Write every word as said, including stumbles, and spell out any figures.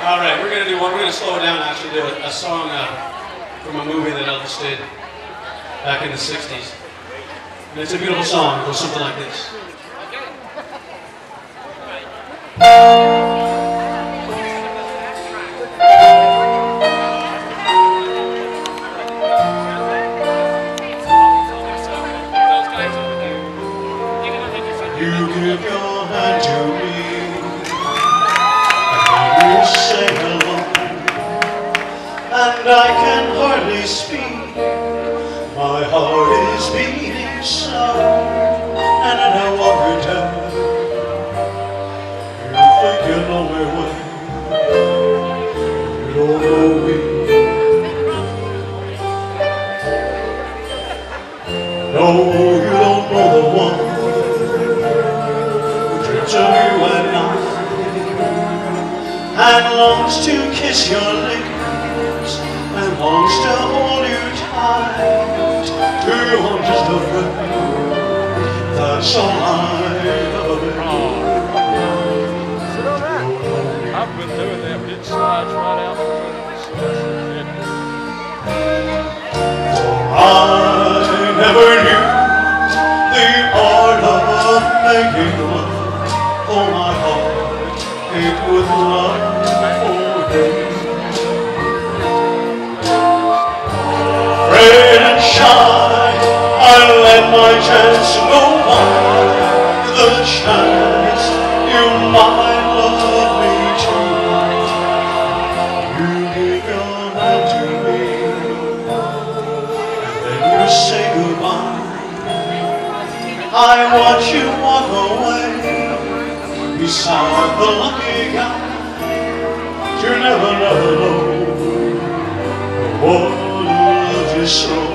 All right, we're gonna do one. We're gonna slow it down. And actually, do a, a song uh, from a movie that Elvis did back in the sixties. And it's a beautiful song. It goes something like this. You give your hand to me, and you say hello, and I can hardly speak. My heart is beating so, and I know every time you think you know me well, you don't know me. No, you don't know the one of you and I, and longs to kiss your lips, and longs to hold you tight. To your arms just a friend, that's all I ever need. I've been doing that, but it slides right out the door. I never knew the art of making love. Oh, my heart, it would love for him. Afraid and shy, I let my chance go by. The chance you might love me too. You give your hand to me, and then you say goodbye. I watch you walk away beside the lucky guy. You never, never know what loves you so.